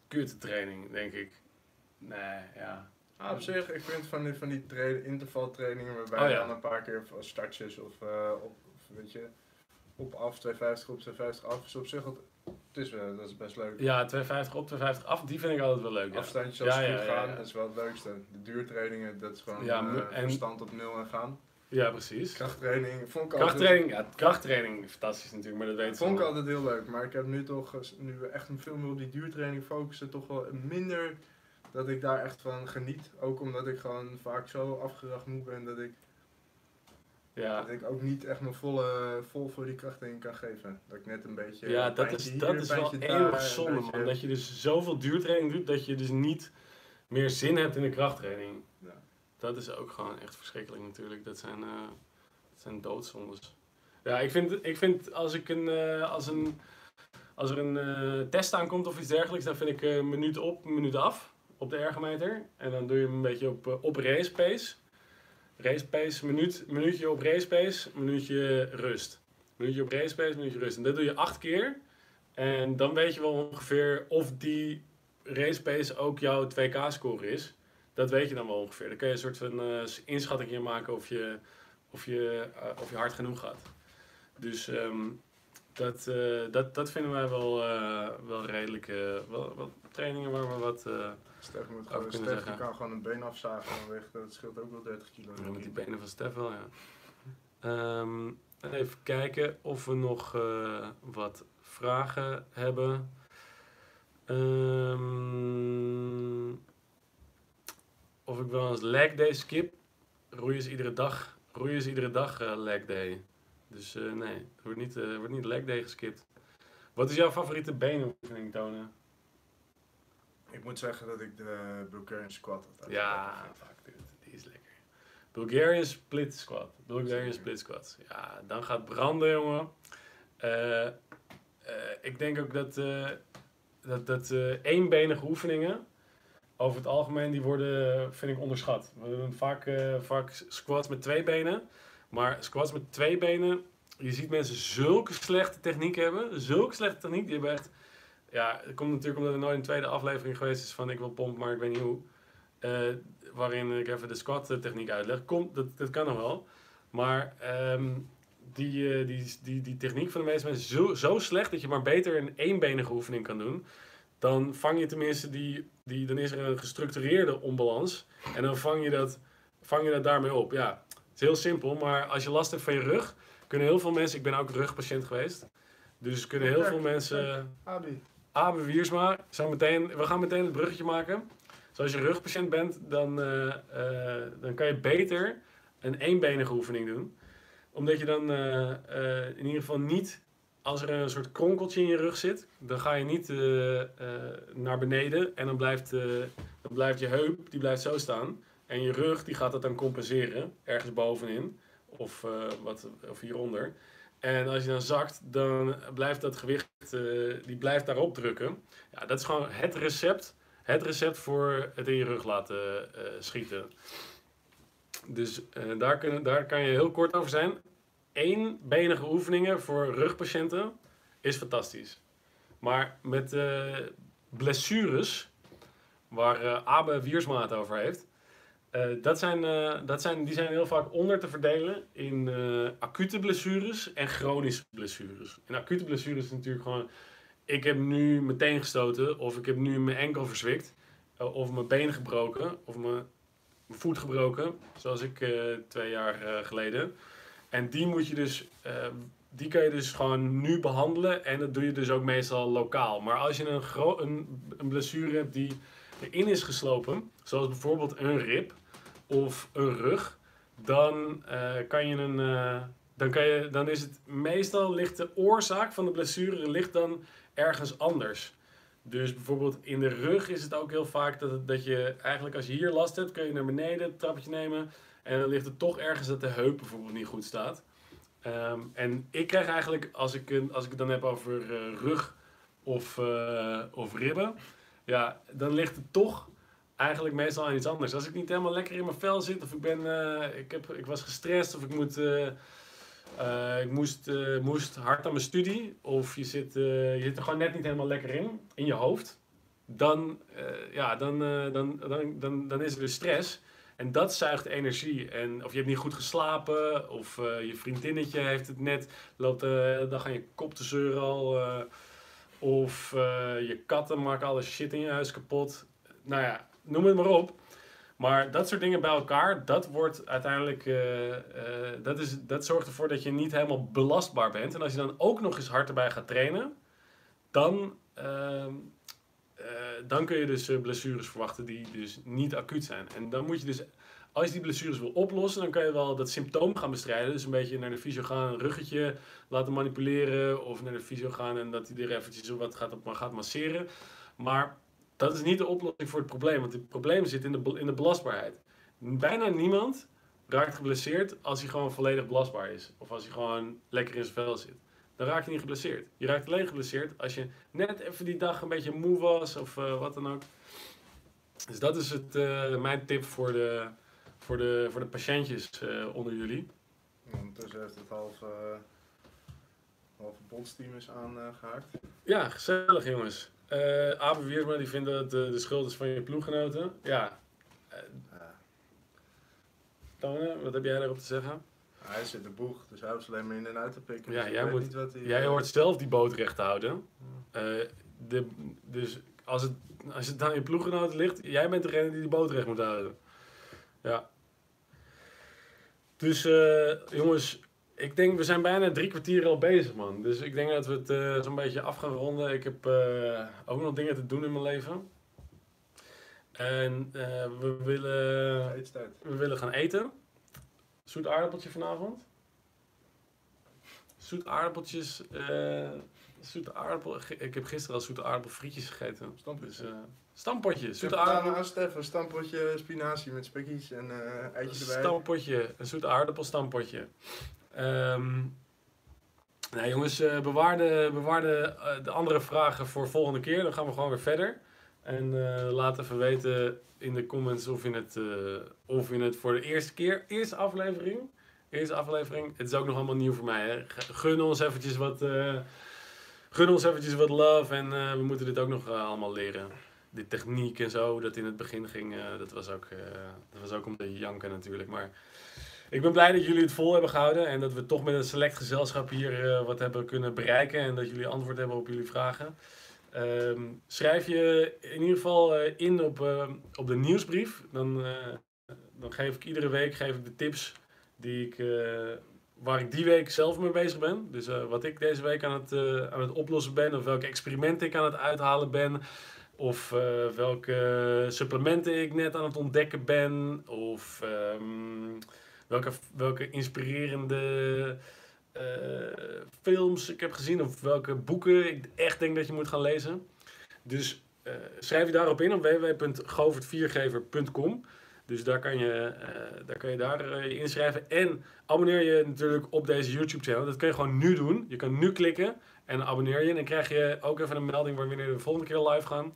kutte training, denk ik. Nee, ja. Ah, op zich, ik vind van die, van die intervaltrainingen waarbij oh, ja. je dan een paar keer startjes of, uh, of weet je... Op af, tweehonderdvijftig op, tweehonderdvijftig af, is op zich, het is, uh, dat is best leuk. Ja, tweehonderdvijftig op, tweehonderdvijftig af, die vind ik altijd wel leuk. Ja. Afstandjes als ja, het ja, goed ja, gaan, ja. Dat is wel het leukste. De duurtrainingen, dat is gewoon ja, uh, en... verstand op nul en gaan. Ja, precies. Krachttraining, vond ik altijd... Krachttraining, ja, krachttraining, fantastisch natuurlijk, maar dat weet je. Vond ik altijd heel leuk, maar ik heb nu toch, nu we echt veel meer op die duurtraining focussen, toch wel minder dat ik daar echt van geniet. Ook omdat ik gewoon vaak zo afgeracht moe ben dat ik... Ja. Dat ik ook niet echt mijn volle vol voor die kracht in kan geven. Dat ik net een beetje... Ja, dat is, hier, dat is wel eeuwig zonde, man. Dat je dus zoveel duurtraining doet, dat je dus niet meer zin hebt in de krachttraining. Ja. Dat is ook gewoon echt verschrikkelijk natuurlijk. Dat zijn, uh, dat zijn doodzondes. Ja, ik vind, ik vind als, ik een, uh, als, een, als er een uh, test aankomt of iets dergelijks, dan vind ik een uh, minuut op, een minuut af op de ergometer. En dan doe je hem een beetje op, uh, op race pace. Race pace, minuut, minuutje op race pace, minuutje rust. Minuutje op race pace, minuutje rust. En dat doe je acht keer. En dan weet je wel ongeveer of die race pace ook jouw twee K score is. Dat weet je dan wel ongeveer. Dan kun je een soort van uh, inschatting maken of je, of, je, uh, of je hard genoeg gaat. Dus um, dat, uh, dat, dat vinden wij wel, uh, wel redelijke uh, wel, wel trainingen waar we wat... Uh, Stef moet gewoon, Stef kan gewoon een been afzagen en weg, dat scheelt ook wel dertig kilo. Ja, met die benen van Stef wel, ja. Um, even kijken of we nog uh, wat vragen hebben. Um, of ik wel eens leg day skip. Roeien is iedere dag, roeien is iedere dag uh, leg day. Dus uh, nee, er wordt niet, uh, wordt niet leg day geskipt. Wat is jouw favoriete beenoefening, Tone? Ik moet zeggen dat ik de Bulgarian squat had. Ja, fuck dude, die is lekker. Bulgarian split squat. Bulgarian split squat. Ja, dan gaat branden, jongen. Uh, uh, ik denk ook dat, uh, dat, dat uh, eenbenige oefeningen, over het algemeen, die worden, vind ik, onderschat. We doen vaak, uh, vaak squats met twee benen. Maar squats met twee benen, je ziet mensen zulke slechte techniek hebben. Zulke slechte techniek, die hebben echt... Ja, het komt natuurlijk omdat er nooit een tweede aflevering geweest is van ik wil pompen, maar ik weet niet hoe. Uh, waarin ik even de squat techniek uitleg. Komt, dat, dat kan nog wel. Maar um, die, uh, die, die, die techniek van de meeste mensen is zo, zo slecht dat je maar beter een eenbenige oefening kan doen. Dan vang je tenminste die, die dan is er een gestructureerde onbalans. En dan vang je dat, vang je dat daarmee op. Ja, het is heel simpel, maar als je last hebt van je rug, kunnen heel veel mensen, ik ben ook rugpatiënt geweest. Dus kunnen heel veel mensen... Abi. Abe Wiersma, zo meteen, we gaan meteen het bruggetje maken. Dus als je rugpatiënt bent, dan, uh, uh, dan kan je beter een eenbenige oefening doen. Omdat je dan uh, uh, in ieder geval niet, als er een soort kronkeltje in je rug zit, dan ga je niet uh, uh, naar beneden en dan blijft, uh, dan blijft je heup, die blijft zo staan. En je rug, die gaat dat dan compenseren, ergens bovenin of, uh, wat, of hieronder. En als je dan zakt, dan blijft dat gewicht, uh, die blijft daarop drukken. Ja, dat is gewoon het recept, het recept voor het in je rug laten uh, schieten. Dus uh, daar, kunnen, daar kan je heel kort over zijn. Eenbenige oefeningen voor rugpatiënten is fantastisch. Maar met uh, blessures, waar uh, Abe Wiersma het over heeft... Uh, dat zijn, uh, dat zijn, die zijn heel vaak onder te verdelen in uh, acute blessures en chronische blessures. En acute blessures is natuurlijk gewoon... Ik heb nu meteen gestoten, of ik heb nu mijn enkel verzwikt, uh, of mijn been gebroken, of mijn, mijn voet gebroken, zoals ik uh, twee jaar uh, geleden. En die moet je dus... Uh, Die kan je dus gewoon nu behandelen en dat doe je dus ook meestal lokaal. Maar als je een, een, een blessure hebt die erin is geslopen, zoals bijvoorbeeld een rib of een rug, dan, uh, kan je een, uh, dan, kan je, dan is het meestal ligt de oorzaak van de blessure ligt dan ergens anders. Dus bijvoorbeeld in de rug is het ook heel vaak dat, het, dat je eigenlijk als je hier last hebt, kun je naar beneden het trapje nemen en dan ligt het toch ergens dat de heup bijvoorbeeld niet goed staat. Um, en ik krijg eigenlijk, als ik, als ik het dan heb over uh, rug of, uh, of ribben, ja, dan ligt het toch eigenlijk meestal aan iets anders. Als ik niet helemaal lekker in mijn vel zit, of ik, ben, uh, ik, heb, ik was gestrest, of ik, moet, uh, uh, ik moest, uh, moest hard aan mijn studie, of je zit, uh, je zit er gewoon net niet helemaal lekker in, in je hoofd, dan, uh, ja, dan, uh, dan, dan, dan, dan is er dus stress. En dat zuigt energie. En of je hebt niet goed geslapen, of uh, je vriendinnetje heeft het net, loopt uh, de hele dag aan je kop te zeuren al. Uh, of uh, je katten maken alle shit in je huis kapot. Nou ja, noem het maar op. Maar dat soort dingen bij elkaar, dat wordt uiteindelijk, uh, uh, dat, is, dat zorgt ervoor dat je niet helemaal belastbaar bent. En als je dan ook nog eens hard erbij gaat trainen, dan, uh, Uh, dan kun je dus uh, blessures verwachten die dus niet acuut zijn. En dan moet je dus, als je die blessures wil oplossen, dan kan je wel dat symptoom gaan bestrijden. Dus een beetje naar de fysio gaan, een ruggetje laten manipuleren. Of naar de fysio gaan en dat hij er eventjes wat gaat, op, gaat masseren. Maar dat is niet de oplossing voor het probleem. Want het probleem zit in de, in de belastbaarheid. Bijna niemand raakt geblesseerd als hij gewoon volledig belastbaar is. Of als hij gewoon lekker in zijn vel zit. Dan raak je niet geblesseerd. Je raakt alleen geblesseerd als je net even die dag een beetje moe was of uh, wat dan ook. Dus dat is het, uh, mijn tip voor de, voor de, voor de patiëntjes uh, onder jullie. Ondertussen heeft het halve uh, half bondsteam is aangehaakt. Uh, ja, gezellig jongens. Uh, Abe Wiersma die vindt dat uh, de schuld is van je ploeggenoten. Ja. Uh, Tone, wat heb jij daarop te zeggen? Hij zit de boeg, dus hij hoeft alleen maar in en uit te pikken. Ja, dus jij, moet, niet wat hij, jij hoort zelf die boot recht te houden. Uh, de, dus als het, als het aan je ploeggenoten ligt, jij bent degene die die boot recht moet houden. Ja. Dus uh, jongens, ik denk we zijn bijna drie kwartier al bezig, man. Dus ik denk dat we het uh, zo'n beetje af gaan ronden. Ik heb uh, ook nog dingen te doen in mijn leven. En uh, we, willen, we willen gaan eten. Zoet aardappeltje vanavond. Zoet aardappeltjes. Uh, zoete aardappel. Ik heb gisteren al zoete aardappelfrietjes gegeten. Stampotje. Uh, stampotje. Zoete aardappel. Steffen, stampotje, spinazie met spekkies en uh, eitjes erbij. Stampotje. Een zoete aardappelstampotje. Um, nou jongens, uh, bewaar, de, bewaar de, uh, de andere vragen voor volgende keer. Dan gaan we gewoon weer verder. En uh, laat even weten in de comments of je het, uh, of je het voor de eerste keer, eerste aflevering, eerste aflevering. Het is ook nog allemaal nieuw voor mij. Hè? Gun ons eventjes wat, uh, gun ons eventjes wat love en uh, we moeten dit ook nog uh, allemaal leren. De techniek en zo, dat in het begin ging, uh, dat, was ook, uh, dat was ook om te janken natuurlijk. Maar ik ben blij dat jullie het vol hebben gehouden en dat we toch met een select gezelschap hier uh, wat hebben kunnen bereiken. En dat jullie antwoord hebben op jullie vragen. Um, schrijf je in ieder geval uh, in op, uh, op de nieuwsbrief. Dan, uh, dan geef ik iedere week geef ik de tips die ik, uh, waar ik die week zelf mee bezig ben. Dus uh, wat ik deze week aan het, uh, aan het oplossen ben. Of welke experimenten ik aan het uithalen ben. Of uh, welke supplementen ik net aan het ontdekken ben. Of um, welke, welke inspirerende... Uh, films ik heb gezien of welke boeken ik echt denk dat je moet gaan lezen. Dus uh, schrijf je daarop in op w w w punt govert vier gever punt com. Dus daar kan je uh, daar, kan je, daar uh, je inschrijven. En abonneer je natuurlijk op deze YouTube channel. Dat kun je gewoon nu doen. Je kan nu klikken en abonneer je. En dan krijg je ook even een melding waar wanneer we de volgende keer live gaan.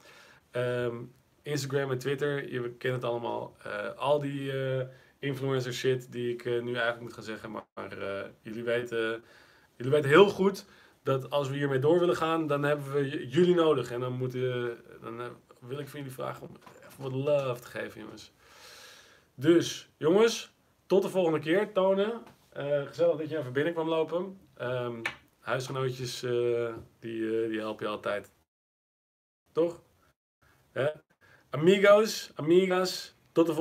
Um, Instagram en Twitter, je kent het allemaal. Uh, al die... Uh, influencer shit die ik uh, nu eigenlijk moet gaan zeggen. Maar uh, jullie, weten, jullie weten heel goed dat als we hiermee door willen gaan, dan hebben we jullie nodig. En dan, moet, uh, dan uh, wil ik van jullie vragen om even wat love te geven, jongens. Dus, jongens, tot de volgende keer. Tone, uh, gezellig dat je even binnen kwam lopen. Um, huisgenootjes, uh, die, uh, die helpen je altijd. Toch? Eh? Amigos, amigas, tot de volgende